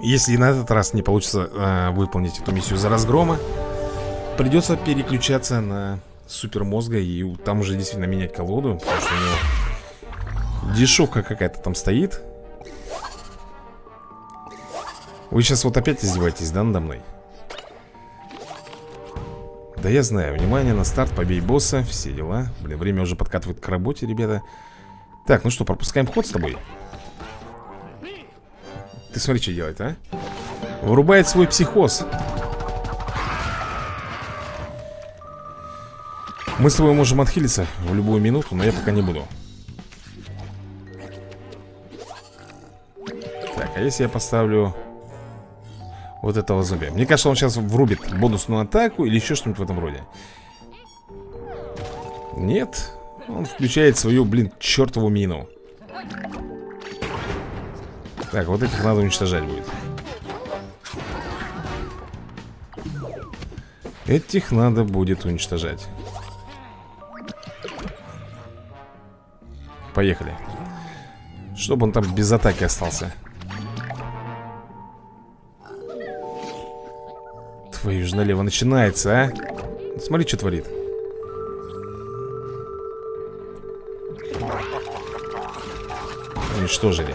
Если на этот раз не получится э, выполнить эту миссию за разгрома, придется переключаться на супермозга и там уже действительно менять колоду, потому что у него дешевка какая-то там стоит. Вы сейчас вот опять издеваетесь, да, надо мной? Да я знаю, внимание, на старт, побей босса, все дела. Блин, время уже подкатывает к работе, ребята. Так, ну что, пропускаем ход с тобой? Ты смотри, что делает, а? Вырубает свой психоз. Мы с тобой можем отхилиться в любую минуту, но я пока не буду. Так, а если я поставлю вот этого зомби? Мне кажется, он сейчас врубит бонусную атаку или еще что-нибудь в этом роде. Нет. Он включает свою, блин, чертову мину. Так, вот этих надо уничтожать будет. Этих надо будет уничтожать. Поехали. Чтобы он там без атаки остался. Твою ж налево начинается, а? Смотри, что творит. Уничтожили.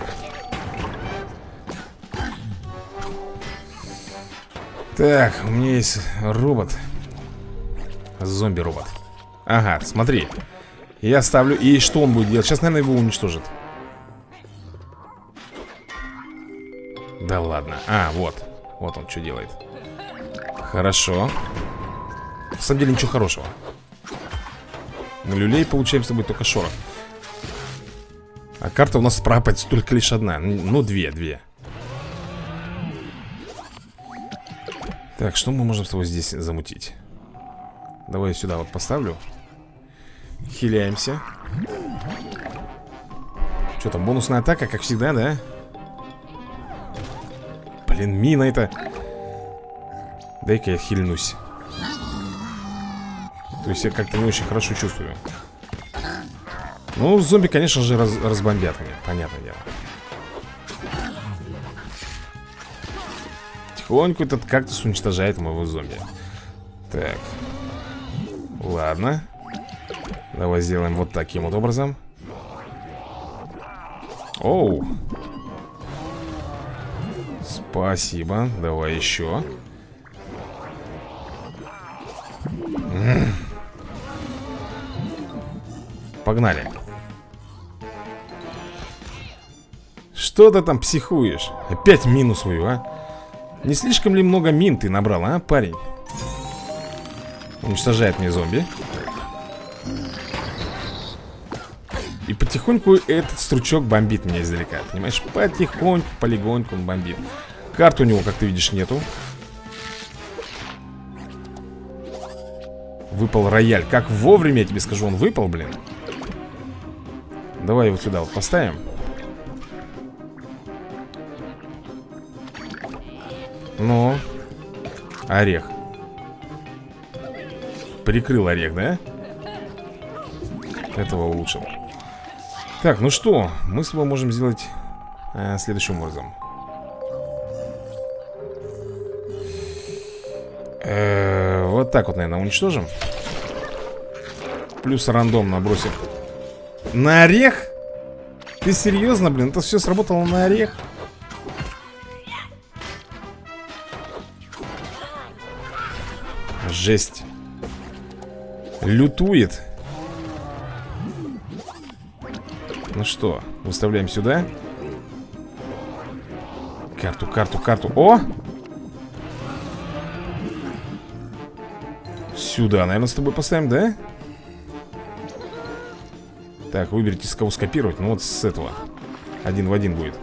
Так, у меня есть робот. Зомби-робот. Ага, смотри. Я ставлю, и что он будет делать? Сейчас, наверное, его уничтожит. Да ладно, а, вот. Вот он что делает. Хорошо. На самом деле ничего хорошего. Мы люлей получаем с тобой только шорох. А карта у нас пропадет только лишь одна. Ну, две, две. Так, что мы можем с тобой здесь замутить? Давай я сюда вот поставлю. Хиляемся. Что там, бонусная атака, как всегда, да? Блин, мина это. Дай-ка я хильнусь. То есть я как-то не очень хорошо чувствую. Ну, зомби, конечно же, раз разбомбят меня, понятное дело. Тихонько этот кактус уничтожает моего зомби. Так. Ладно. Давай сделаем вот таким вот образом. Оу. Спасибо. Давай еще. Погнали. Что ты там психуешь? Опять мину свою, а? Не слишком ли много мин ты набрал, а, парень? Уничтожает мне зомби. И потихоньку этот стручок бомбит меня издалека, понимаешь? Потихоньку, полегоньку он бомбит. Карт у него, как ты видишь, нету. Выпал рояль. Как вовремя, я тебе скажу, он выпал, блин. Давай его сюда вот поставим. Ну, орех. Прикрыл орех, да? Этого улучшил. Так, ну что, мы с тобой можем сделать э, следующим образом. Э, вот так вот, наверное, уничтожим. Плюс рандом набросим. На орех? Ты серьезно, блин? Это все сработало на орех? Жесть. Лютует. Ну что, выставляем сюда. Карту, карту, карту. О! Сюда, наверное, с тобой поставим, да? Так, выберите, с кого скопировать. Ну вот с этого. Один в один будет.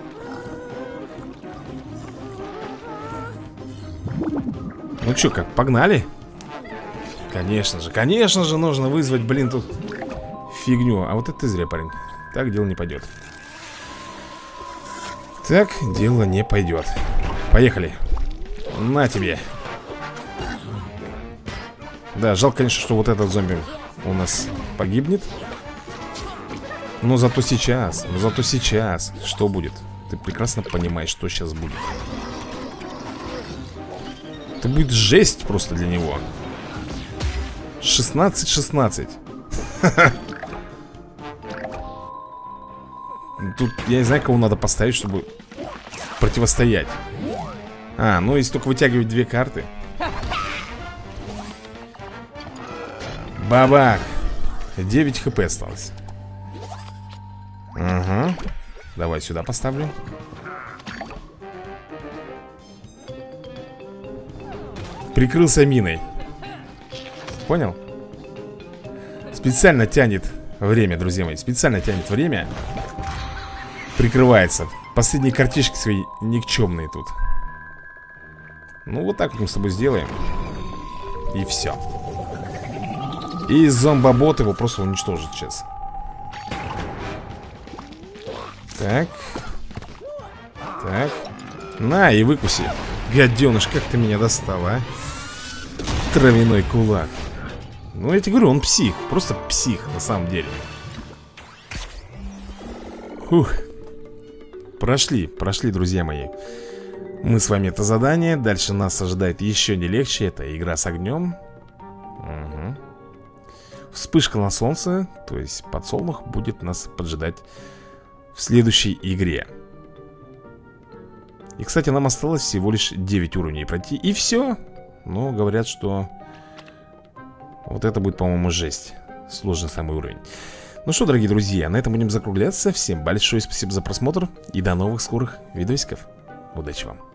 Ну что, как, погнали? Конечно же, конечно же, нужно вызвать, блин, тут фигню. А вот это ты зря, парень. Так дело не пойдет. Так дело не пойдет. Поехали. На тебе. Да, жалко, конечно, что вот этот зомби у нас погибнет. Но зато сейчас, но зато сейчас что будет? Ты прекрасно понимаешь, что сейчас будет. Это будет жесть просто для него. шестнадцать шестнадцать. Тут я не знаю, кого надо поставить, чтобы противостоять. А, ну если только вытягивать две карты. Бабак. девять хп осталось. Ага. Давай сюда поставлю. Прикрылся миной. Понял? Специально тянет время, друзья мои. Специально тянет время. Прикрывается. Последние картишки свои никчемные тут. Ну вот так вот мы с тобой сделаем. И все. И зомбобот его просто уничтожит сейчас. Так. Так. На, и выкуси. Гаденыш, как ты меня достал, а? Травяной кулак. Ну, я тебе говорю, он псих. Просто псих, на самом деле. Фух. Прошли, прошли, друзья мои. Мы с вами это задание. Дальше нас ожидает еще не легче. Это игра с огнем. Угу. Вспышка на солнце, то есть подсолнух, будет нас поджидать в следующей игре. И, кстати, нам осталось всего лишь девять уровней пройти. И все. Но говорят, что... Вот это будет, по-моему, жесть. Сложный самый уровень. Ну что, дорогие друзья, на этом будем закругляться. Всем большое спасибо за просмотр. И до новых скорых видосиков. Удачи вам.